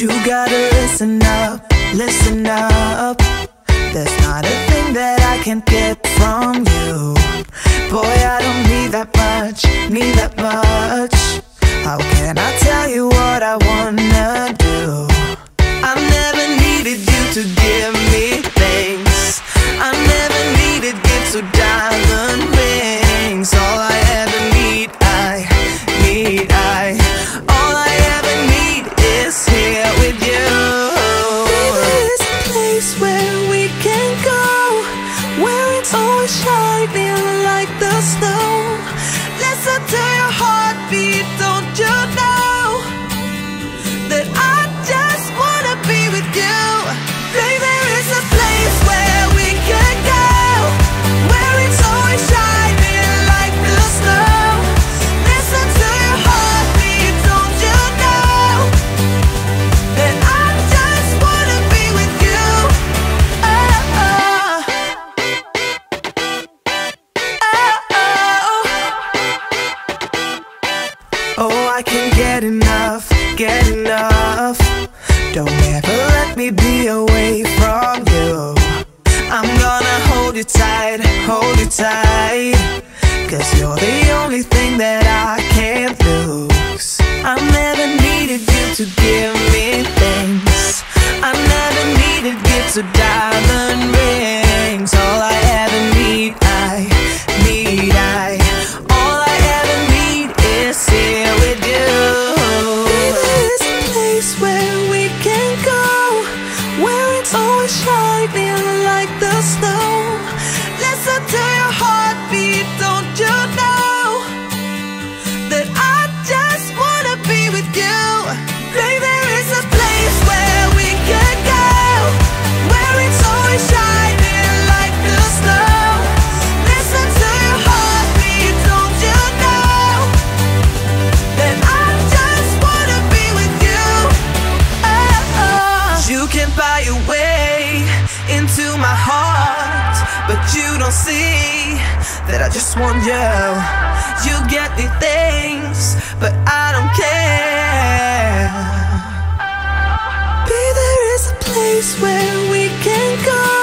'Cause you gotta listen up, listen up. There's not a thing that I can't get from you. Boy, I don't need that much, need that much. How can I tell you what I wanna do? I never needed you to give me things. I never needed gifts or diamond rings. All I ever need, all I ever need is here with you. There's a place where we can go, where it's always shining like the snow. Listen to your heartbeat, don't you know that I just wanna be with you. Baby, there is a place where we can go, where it's always shining like the snow. Listen to your heartbeat, don't you know that I just wanna be with you. Oh, oh, oh, I can get enough, get enough. Don't ever let me be away from you. I'm gonna hold you tight, 'cause you're the only thing that I can't lose. I never needed you to give me things. I never needed gifts or diamond rings. All I ever need, all I ever need is here with you. There's a place where we can go, where it's always shining like the snow. Listen to your heartbeat, don't you know that I just wanna be with you. Baby, there is a place where we can go, where it's always shining like the snow. Listen to your heartbeat, don't you know that I just wanna be with you. Oh, oh. You can buy your way into my heart, but you don't see that I just want you. You get me things, but I don't care. Baby, there is a place where we can go,